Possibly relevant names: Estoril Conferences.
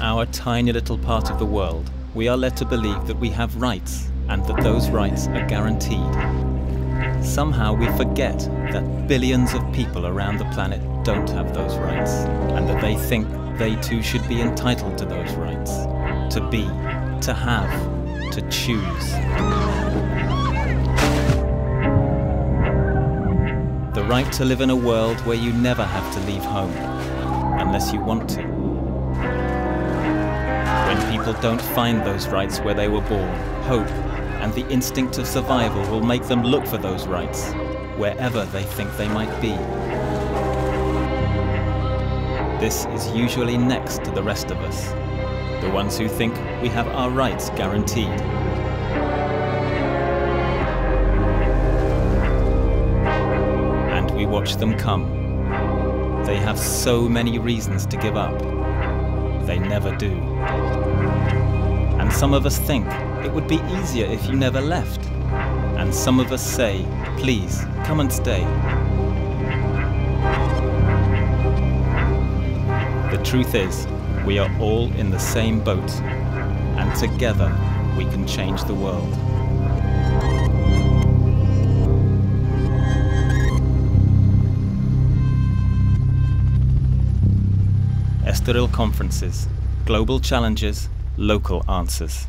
our tiny little part of the world, we are led to believe that we have rights and that those rights are guaranteed. Somehow we forget that billions of people around the planet don't have those rights, and that they think they too should be entitled to those rights. To be, to have, to choose. The right to live in a world where you never have to leave home, unless you want to. When people don't find those rights where they were born, hope and the instinct of survival will make them look for those rights, wherever they think they might be. This is usually next to the rest of us, the ones who think we have our rights guaranteed. We watch them come. They have so many reasons to give up. They never do. And some of us think it would be easier if you never left. And some of us say, please, come and stay. The truth is, we are all in the same boat, and together we can change the world. Estoril Conferences, global challenges, local answers.